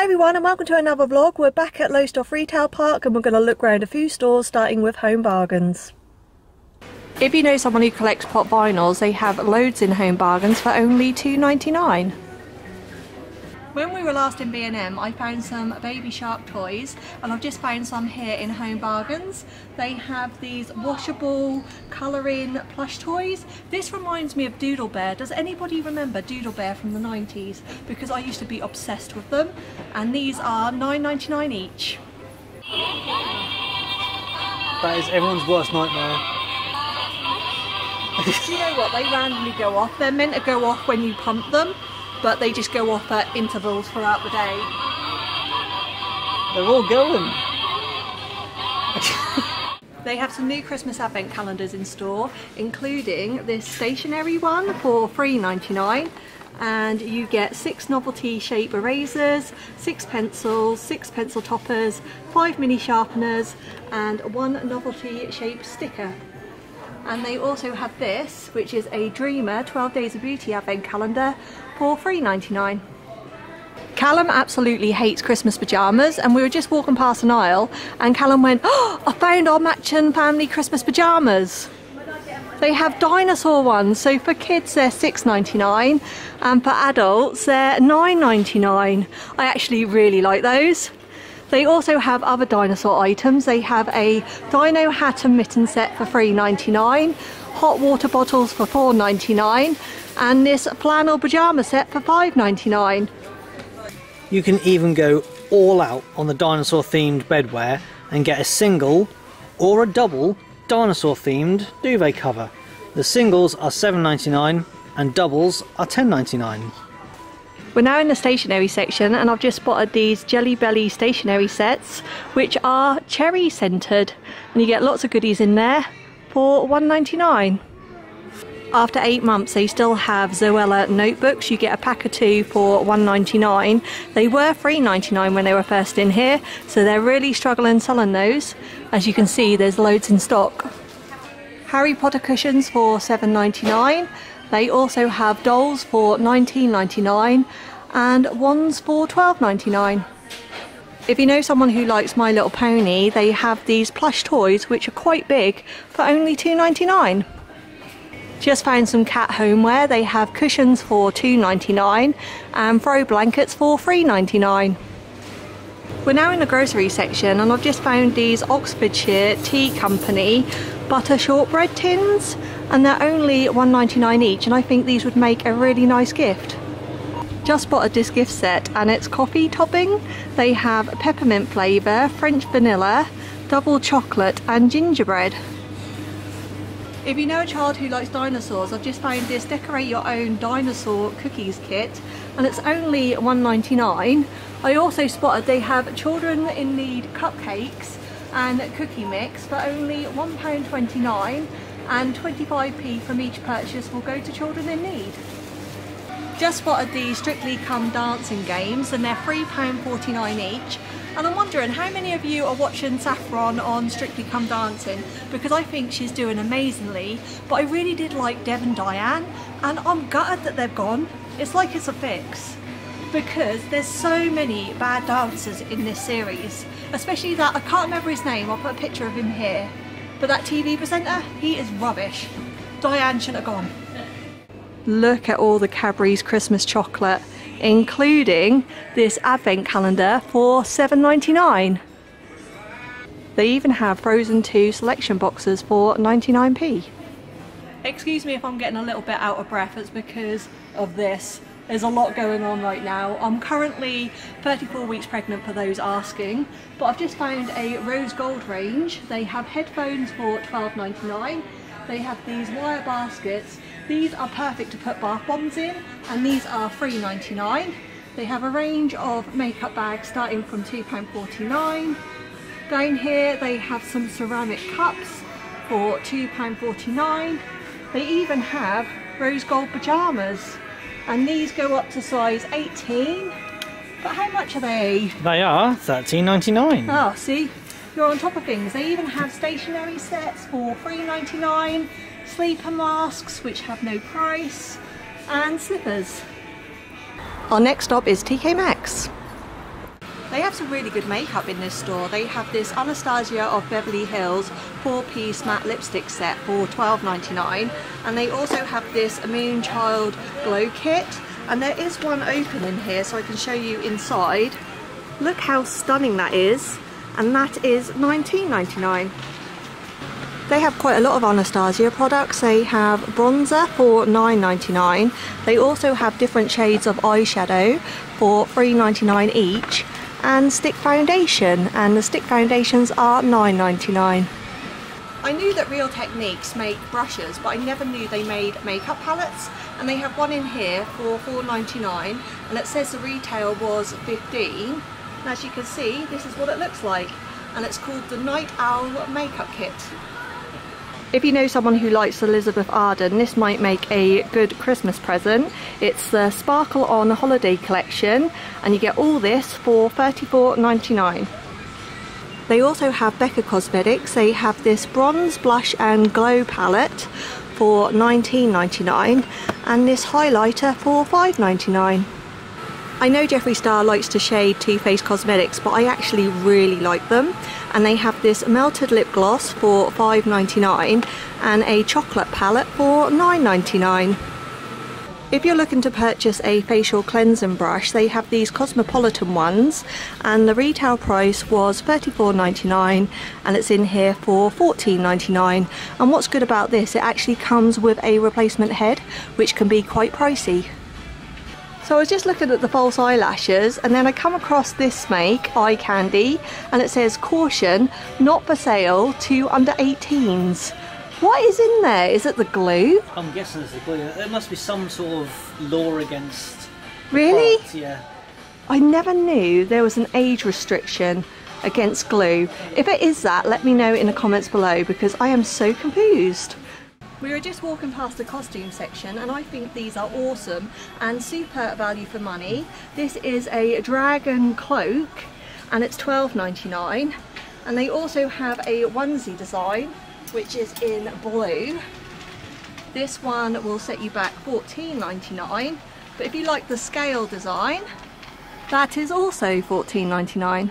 Hi everyone and welcome to another vlog. We're back at Lowestoft Retail Park and we're going to look around a few stores starting with Home Bargains. If you know someone who collects pop vinyls, they have loads in Home Bargains for only £2.99. When we were last in B&M, I found some baby shark toys and I've just found some here in Home Bargains. They have these washable colouring plush toys. This reminds me of Doodle Bear. Does anybody remember Doodle Bear from the 90s? Because I used to be obsessed with them, and these are £9.99 each. That is everyone's worst nightmare. Do you know what? They randomly go off. They're meant to go off when you pump them, but they just go off at intervals throughout the day. They're all going. They have some new Christmas advent calendars in store, including this stationary one for £3.99, and you get 6 novelty shape erasers, 6 pencils, 6 pencil toppers, 5 mini sharpeners and 1 novelty shape sticker. And they also have this, which is a Dreamer 12 Days of Beauty advent calendar for £3.99. Callum absolutely hates Christmas pyjamas, and we were just walking past an aisle and Callum went, "Oh, I found our matching family Christmas pyjamas." They have dinosaur ones, so for kids they're £6.99 and for adults they're £9.99. I actually really like those. They also have other dinosaur items. They have a dino hat and mitten set for £3.99, hot water bottles for £4.99, and this flannel pyjama set for £5.99. You can even go all out on the dinosaur themed bedwear and get a single or a double dinosaur themed duvet cover. The singles are £7.99 and doubles are £10.99. We're now in the stationery section and I've just spotted these Jelly Belly stationery sets, which are cherry scented, and you get lots of goodies in there for £1.99. After 8 months they still have Zoella notebooks. You get a pack of 2 for £1.99. They were £3.99 when they were first in here, so they're really struggling selling those. As you can see, there's loads in stock. Harry Potter cushions for £7.99. They also have dolls for £19.99 and wands for £12.99. If you know someone who likes My Little Pony, they have these plush toys which are quite big for only £2.99. Just found some cat homeware. They have cushions for £2.99 and throw blankets for £3.99. We're now in the grocery section and I've just found these Oxfordshire Tea Company butter shortbread tins, and they're only £1.99 each, and I think these would make a really nice gift. Just spotted this gift set and it's coffee topping. They have peppermint flavour, French vanilla, double chocolate and gingerbread. If you know a child who likes dinosaurs, I've just found this decorate your own dinosaur cookies kit and it's only £1.99. I also spotted they have children in need cupcakes and cookie mix for only £1.29, and 25p from each purchase will go to children in need. Just spotted the Strictly Come Dancing games and they're £3.49 each, and I'm wondering how many of you are watching Saffron on Strictly Come Dancing, because I think she's doing amazingly, but I really did like Dev and Diane and I'm gutted that they've gone. It's like it's a fix, because there's so many bad dancers in this series, especially that, I can't remember his name, I'll put a picture of him here, but that TV presenter, he is rubbish. Diane shouldn't have gone. Look at all the Cadbury's Christmas chocolate, including this advent calendar for £7.99. They even have Frozen 2 selection boxes for 99p. Excuse me if I'm getting a little bit out of breath, it's because of this. There's a lot going on right now. I'm currently 34 weeks pregnant for those asking, but I've just found a rose gold range. They have headphones for £12.99. They have these wire baskets. These are perfect to put bath bombs in, and these are £3.99. They have a range of makeup bags starting from £2.49. Down here they have some ceramic cups for £2.49. They even have rose gold pyjamas, and these go up to size 18. But how much are they? They are £13.99. Oh, see, you're on top of things. They even have stationery sets for £3.99, sleeper masks which have no price, and slippers. Our next stop is TK Maxx. have some really good makeup in this store. They have this Anastasia of Beverly Hills 4-piece matte lipstick set for £12.99, and they also have this Moon Child Glow Kit, and there is one open in here so I can show you inside. Look how stunning that is, and that is £19.99. They have quite a lot of Anastasia products. They have bronzer for £9.99. They also have different shades of eyeshadow for £3.99 each, and stick foundation, and the stick foundations are £9.99. I knew that Real Techniques make brushes, but I never knew they made makeup palettes, and they have one in here for £4.99, and it says the retail was £15. And as you can see, this is what it looks like, and it's called the Night Owl Makeup Kit. If you know someone who likes Elizabeth Arden, this might make a good Christmas present. It's the Sparkle on Holiday collection, and you get all this for £34.99. They also have Becca Cosmetics. They have this Bronze, Blush and Glow palette for £19.99, and this highlighter for £5.99. I know Jeffree Star likes to shade Too Faced Cosmetics, but I actually really like them. And they have this melted lip gloss for £5.99 and a chocolate palette for £9.99. If you're looking to purchase a facial cleansing brush, they have these Cosmopolitan ones, and the retail price was £34.99, and it's in here for £14.99. And what's good about this, it actually comes with a replacement head, which can be quite pricey. So I was just looking at the false eyelashes, and then I come across this make, eye candy, and it says caution, not for sale to under 18s. What is in there? Is it the glue? I'm guessing it's the glue. There must be some sort of law against... Really? Products, yeah. I never knew there was an age restriction against glue. If it is that, let me know in the comments below, because I am so confused. We were just walking past the costume section, and I think these are awesome and super value for money. This is a dragon cloak, and it's £12.99, and they also have a onesie design which is in blue. This one will set you back £14.99, but if you like the scale design, that is also £14.99.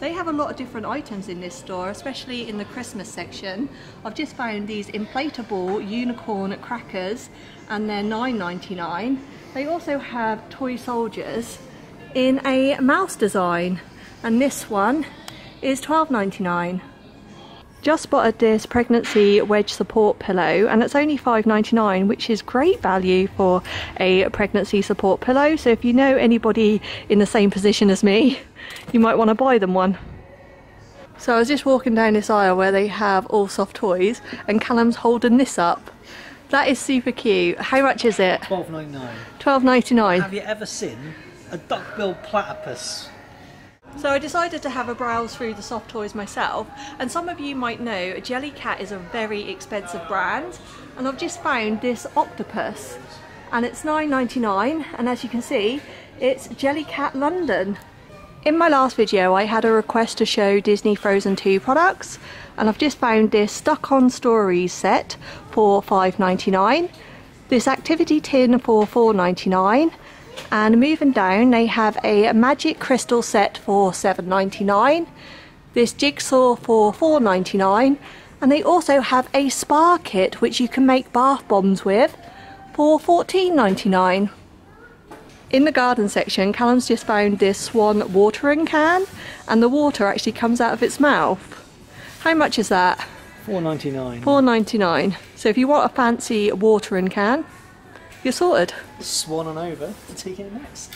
They have a lot of different items in this store, especially in the Christmas section. I've just found these inflatable unicorn crackers, and they're £9.99. They also have toy soldiers in a mouse design, and this one is £12.99. Just spotted this pregnancy wedge support pillow, and it's only £5.99, which is great value for a pregnancy support pillow. So if you know anybody in the same position as me, you might want to buy them one. So I was just walking down this aisle where they have all soft toys, and Callum's holding this up. That is super cute. How much is it? £12.99. £12.99. Have you ever seen a duck-billed platypus? So I decided to have a browse through the soft toys myself, and some of you might know Jellycat is a very expensive brand, and I've just found this octopus, and it's £9.99, and as you can see, it's Jellycat London. In my last video I had a request to show Disney Frozen 2 products, and I've just found this Stuck On Stories set for £5.99, this activity tin for £4.99, and moving down they have a magic crystal set for £7.99, this jigsaw for £4.99, and they also have a spa kit which you can make bath bombs with for £14.99. In the garden section, Callum's just found this swan watering can, and the water actually comes out of its mouth. How much is that? £4.99. £4.99. So if you want a fancy watering can, you're sorted. Swan on over to TK Maxx.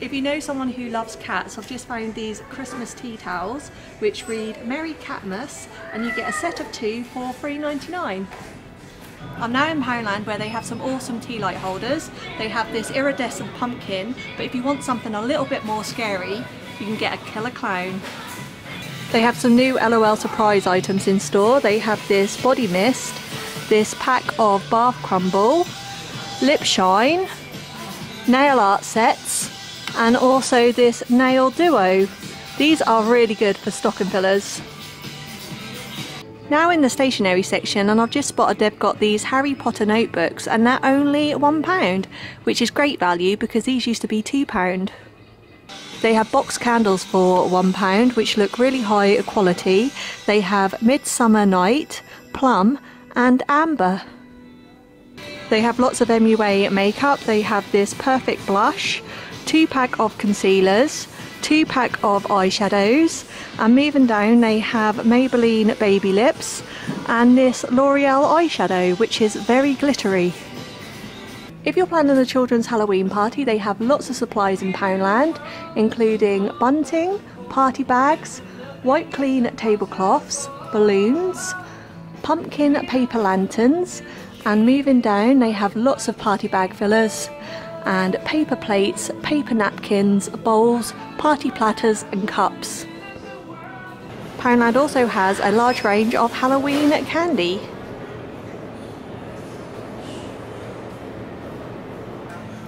If you know someone who loves cats, I've just found these Christmas tea towels which read Merry Catmas, and you get a set of two for £3.99. I'm now in Poundland where they have some awesome tea light holders. They have this iridescent pumpkin, but if you want something a little bit more scary, you can get a killer clown. They have some new LOL surprise items in store. They have this body mist, this pack of bath crumble, lip shine, nail art sets, and also this nail duo. These are really good for stocking fillers. Now in the stationery section, and I've just spotted they've got these Harry Potter notebooks, and they're only £1, which is great value because these used to be £2. They have box candles for £1, which look really high quality. They have Midsummer Night, Plum and Amber. They have lots of MUA makeup. They have this perfect blush, 2-pack of concealers, 2-pack of eyeshadows, and moving down they have Maybelline Baby Lips and this L'Oreal eyeshadow, which is very glittery. If you're planning a children's Halloween party, they have lots of supplies in Poundland, including bunting, party bags, white clean tablecloths, balloons, pumpkin paper lanterns, and moving down they have lots of party bag fillers and paper plates, paper napkins, bowls, party platters and cups. Poundland also has a large range of Halloween candy.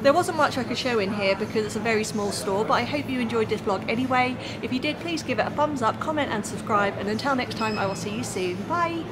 There wasn't much I could show in here because it's a very small store, but I hope you enjoyed this vlog anyway. If you did, please give it a thumbs up, comment and subscribe, and until next time I will see you soon. Bye!